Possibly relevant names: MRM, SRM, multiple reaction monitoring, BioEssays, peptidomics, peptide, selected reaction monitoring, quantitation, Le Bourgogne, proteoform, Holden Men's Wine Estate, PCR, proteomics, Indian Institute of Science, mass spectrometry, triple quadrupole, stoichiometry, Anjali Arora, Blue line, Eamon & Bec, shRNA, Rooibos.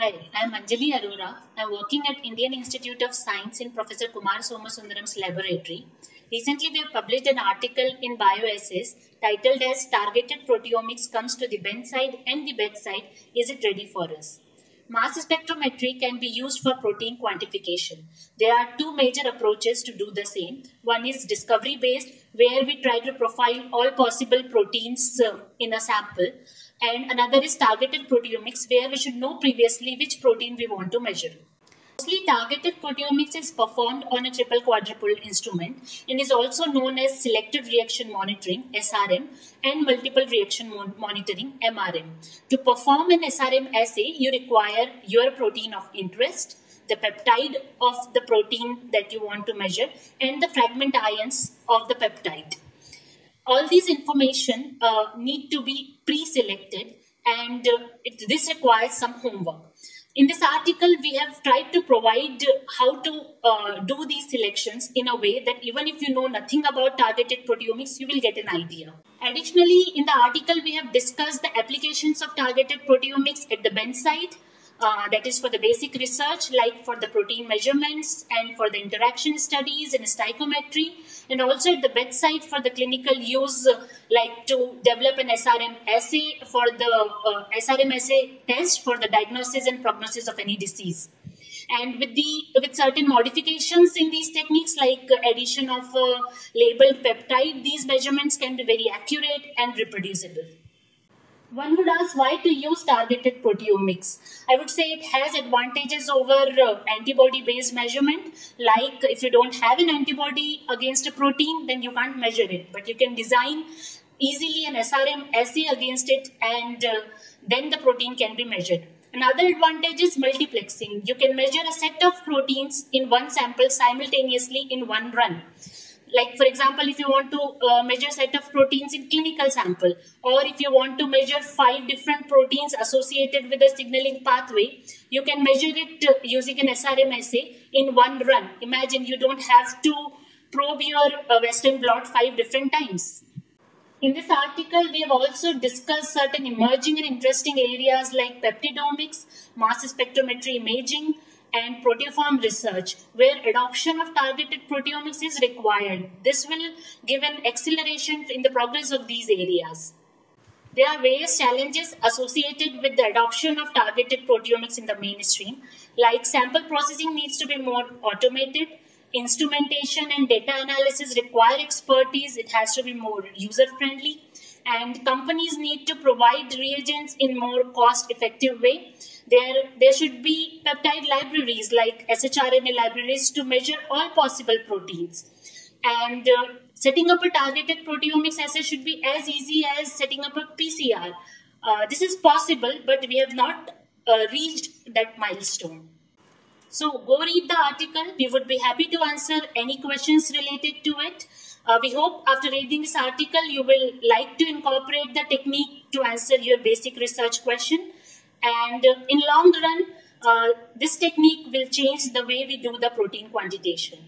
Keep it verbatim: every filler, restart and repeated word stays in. Hi, I am Anjali Arora. I am working at Indian Institute of Science in Professor Kumar Somasundaram's laboratory. Recently, we have published an article in BioEssays titled as Targeted Proteomics Comes to the Bedside and the Bedside, Is It Ready for Us? Mass spectrometry can be used for protein quantification. There are two major approaches to do the same. One is discovery-based, where we try to profile all possible proteins uh, in a sample. And another is targeted proteomics, where we should know previously which protein we want to measure. Mostly targeted proteomics is performed on a triple quadrupole instrument and is also known as selected reaction monitoring, S R M, and multiple reaction monitoring, M R M. To perform an S R M assay, you require your protein of interest, the peptide of the protein that you want to measure, and the fragment ions of the peptide. All these information uh, need to be pre-selected, and uh, it, this requires some homework. In this article, we have tried to provide how to uh, do these selections in a way that even if you know nothing about targeted proteomics, you will get an idea. Additionally, in the article, we have discussed the applications of targeted proteomics at the bedside, uh, that is for the basic research, like for the protein measurements and for the interaction studies and stoichiometry, and also at the bedside for the clinical use, uh, like to develop an S R M assay for the uh, S R M assay test for the diagnosis and prognosis of any disease. And with the with certain modifications in these techniques, like addition of a labeled peptide, these measurements can be very accurate and reproducible. One would ask why to use targeted proteomics. I would say it has advantages over uh, antibody-based measurement. Like if you don't have an antibody against a protein, then you can't measure it. But you can design easily an S R M assay against it, and uh, then the protein can be measured. Another advantage is multiplexing. You can measure a set of proteins in one sample simultaneously in one run. Like, for example, if you want to uh, measure a set of proteins in clinical sample, or if you want to measure five different proteins associated with a signaling pathway, you can measure it uh, using an S R M assay in one run. Imagine you don't have to probe your uh, Western blot five different times. In this article, we have also discussed certain emerging and interesting areas like peptidomics, mass spectrometry imaging, and proteoform research, where adoption of targeted proteomics is required. This will give an acceleration in the progress of these areas. There are various challenges associated with the adoption of targeted proteomics in the mainstream, like sample processing needs to be more automated, instrumentation and data analysis require expertise, it has to be more user-friendly, and companies need to provide reagents in more cost-effective way. There, there should be peptide libraries like s H R N A libraries to measure all possible proteins. And uh, setting up a targeted proteomics assay should be as easy as setting up a P C R. Uh, this is possible, but we have not uh, reached that milestone. So go read the article. We would be happy to answer any questions related to it. Uh, we hope after reading this article, you will like to incorporate the technique to answer your basic research question. And in long run, uh, this technique will change the way we do the protein quantitation.